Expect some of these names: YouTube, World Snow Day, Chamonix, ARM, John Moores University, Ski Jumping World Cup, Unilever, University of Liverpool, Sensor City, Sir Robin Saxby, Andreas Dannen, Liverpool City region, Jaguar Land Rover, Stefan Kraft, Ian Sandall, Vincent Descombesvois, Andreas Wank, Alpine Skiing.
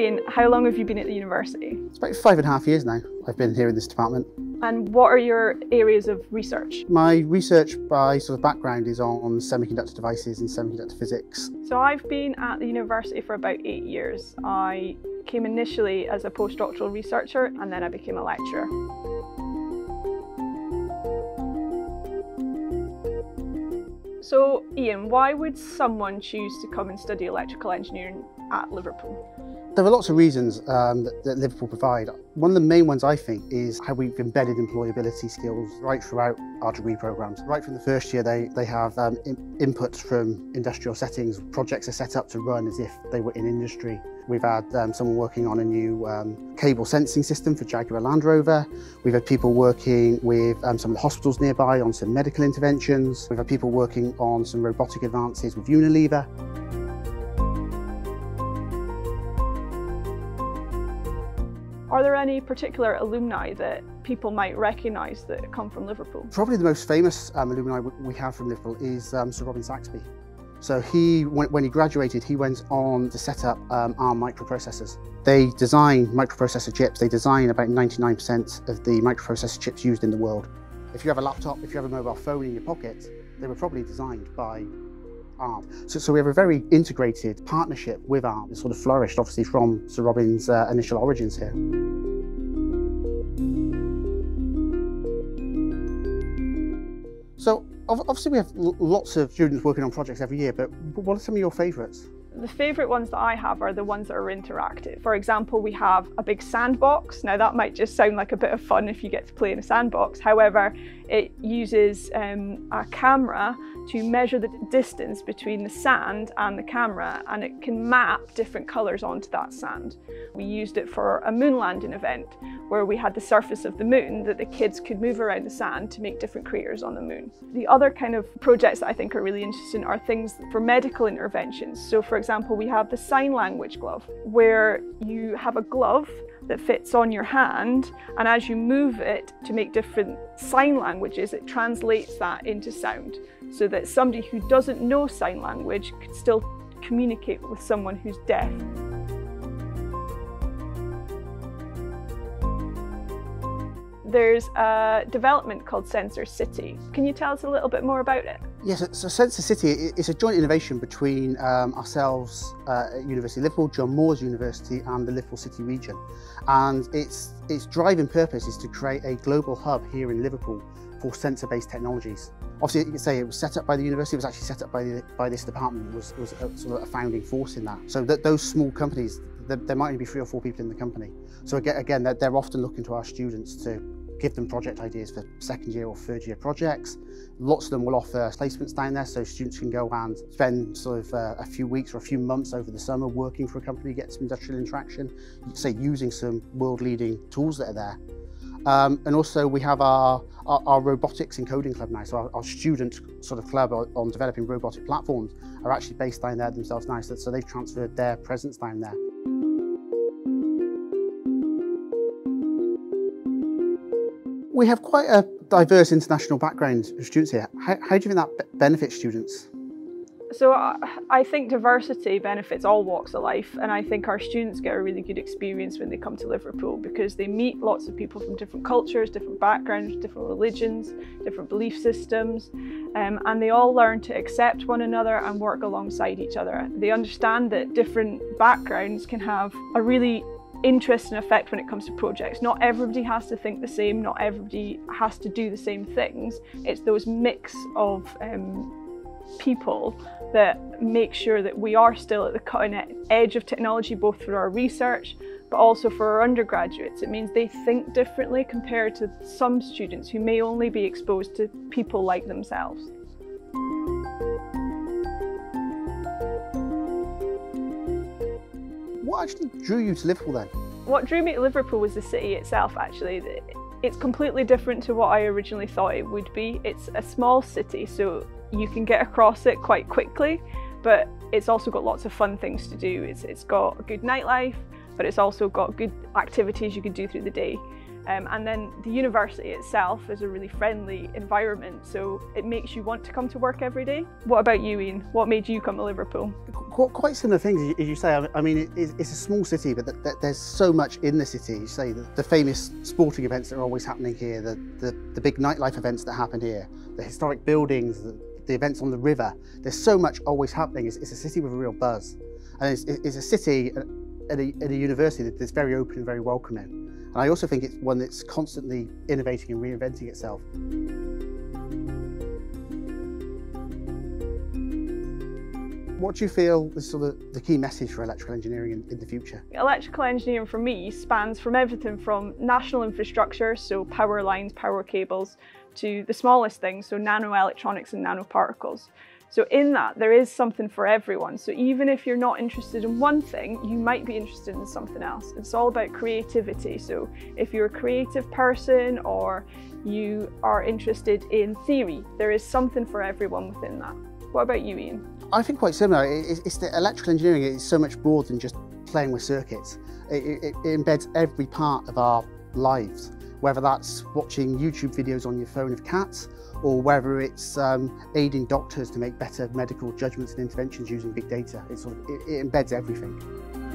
Brilliant. How long have you been at the university? It's about 5.5 years now I've been here in this department. And what are your areas of research? My research by sort of background is on semiconductor devices and semiconductor physics. So I've been at the university for about 8 years. I came initially as a postdoctoral researcher and then I became a lecturer. So Ian, why would someone choose to come and study electrical engineering at Liverpool? There are lots of reasons that Liverpool provide. One of the main ones, I think, is how we've embedded employability skills right throughout our degree programmes. Right from the first year, they have inputs from industrial settings. Projects are set up to run as if they were in industry. We've had someone working on a new cable sensing system for Jaguar Land Rover. We've had people working with some of the hospitals nearby on some medical interventions. We've had people working on some robotic advances with Unilever. Are there any particular alumni that people might recognise that come from Liverpool? Probably the most famous alumni we have from Liverpool is Sir Robin Saxby. So he, when he graduated, he went on to set up ARM microprocessors. They design microprocessor chips. They design about 99% of the microprocessor chips used in the world. If you have a laptop, if you have a mobile phone in your pocket, they were probably designed by ARM. So we have a very integrated partnership with ARM. It sort of flourished, obviously, from Sir Robin's initial origins here. So obviously we have lots of students working on projects every year, but what are some of your favourites? The favourite ones that I have are the ones that are interactive. For example, we have a big sandbox. Now that might just sound like a bit of fun if you get to play in a sandbox. However, it uses a camera to measure the distance between the sand and the camera, and it can map different colours onto that sand. We used it for a moon landing event where we had the surface of the moon that the kids could move around the sand to make different craters on the moon. The other kind of projects that I think are really interesting are things for medical interventions. So for example, we have the sign language glove, where you have a glove that fits on your hand, and as you move it to make different sign languages, it translates that into sound, so that somebody who doesn't know sign language could still communicate with someone who's deaf. There's a development called Sensor City. Can you tell us a little bit more about it? Yes, so Sensor City is a joint innovation between ourselves at University of Liverpool, John Moores University and the Liverpool City region. And its driving purpose is to create a global hub here in Liverpool for sensor-based technologies. Obviously, you could say it was set up by the university. It was actually set up by this department. Was a, sort of a founding force in that. So that those small companies, there might only be 3 or 4 people in the company. So again, they're often looking to our students to give them project ideas for 2nd year or 3rd year projects. Lots of them will offer placements down there, so students can go and spend sort of a few weeks or a few months over the summer working for a company, get some industrial interaction, you could say using some world-leading tools that are there. And also we have our robotics and coding club now, so our student sort of club on developing robotic platforms are actually based down there themselves now, so they've transferred their presence down there. We have quite a diverse international background of students here. How do you think that benefits students? So I think diversity benefits all walks of life, and I think our students get a really good experience when they come to Liverpool because they meet lots of people from different cultures, different backgrounds, different religions, different belief systems, and they all learn to accept one another and work alongside each other. They understand that different backgrounds can have a really interest and effect when it comes to projects. Not everybody has to think the same, not everybody has to do the same things. It's those mix of people that make sure that we are still at the cutting edge of technology, both through our research but also for our undergraduates. It means they think differently compared to some students who may only be exposed to people like themselves. What actually drew you to Liverpool then? What drew me to Liverpool was the city itself, actually. It's completely different to what I originally thought it would be. It's a small city, so you can get across it quite quickly, but it's also got lots of fun things to do. It's got a good nightlife, but it's also got good activities you can do through the day. And then the university itself is a really friendly environment, so it makes you want to come to work every day. What about you, Ian? What made you come to Liverpool? Quite similar things, as you say. I mean, it's a small city, but there's so much in the city. You say the famous sporting events that are always happening here, the big nightlife events that happen here, the historic buildings, the events on the river. There's so much always happening. It's a city with a real buzz. And it's a city at a university that's very open and very welcoming. And I also think it's one that's constantly innovating and reinventing itself. What do you feel is sort of the key message for electrical engineering in the future? Electrical engineering for me spans from everything from national infrastructure, so power lines, power cables, to the smallest things, so nanoelectronics and nanoparticles. So in that, there is something for everyone. So even if you're not interested in one thing, you might be interested in something else. It's all about creativity. So if you're a creative person or you are interested in theory, there is something for everyone within that. What about you, Ian? I think quite similar. It's the electrical engineering is so much broader than just playing with circuits. It embeds every part of our lives, whether that's watching YouTube videos on your phone of cats, or whether it's aiding doctors to make better medical judgments and interventions using big data. It embeds everything.